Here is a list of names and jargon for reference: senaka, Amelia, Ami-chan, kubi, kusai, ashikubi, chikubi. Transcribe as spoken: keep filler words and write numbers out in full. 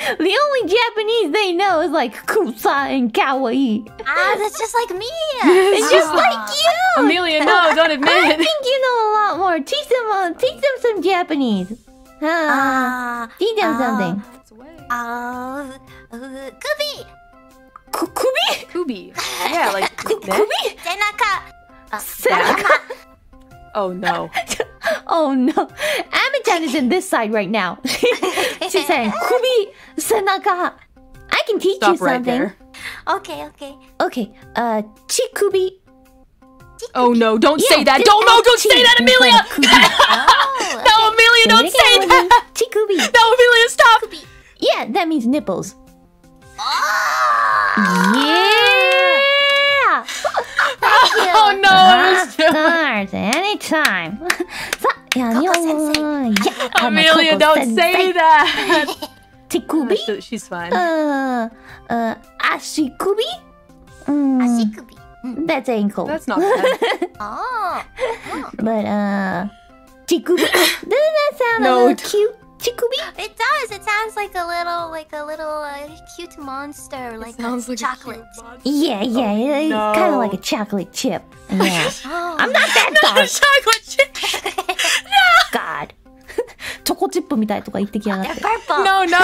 The only Japanese they know is like kusai and kawaii. Ah, that's just like me. It's just like you. Amelia, no, don't admit it. I think you know a lot more. Teach them, uh, teach them some Japanese. Ah, uh, teach them uh, something. Uh, uh, kubi. K kubi. Kubi. Yeah, like kubi. Senaka. Uh, Senaka. Oh no. Oh no. Ami-chan is in this side right now. She's saying, kubi, senaka. I can teach Stop you right something. There. Okay, okay. Okay, uh, chikubi. Oh no, don't yeah, say that. Don't, no, don't say that, Amelia! Oh, okay. No, Amelia, don't again, say that! Chikubi. No, Amelia, stop! Kubi. Yeah, that means nipples. Oh. Yeah! Oh no, I was Of course, anytime. So, yeah, yeah, yeah. Amelia, don't sensei. Say that! Tikubi? She's fine. Uh, uh, ashikubi? Mm. Ashikubi. Mm. That's ankle. That's not bad. Oh. Oh. But, uh, chikubi. Doesn't that sound no. a little cute? Chikubi? It does. It sounds like a little, like a little uh, cute monster, like a like chocolate. A yeah, yeah, oh, it's no. kind of like a chocolate chip. Yeah. Oh. I'm not that dark. Not a chocolate chip. No. God. Choco chip みたいとか言ってきやがって。No, no.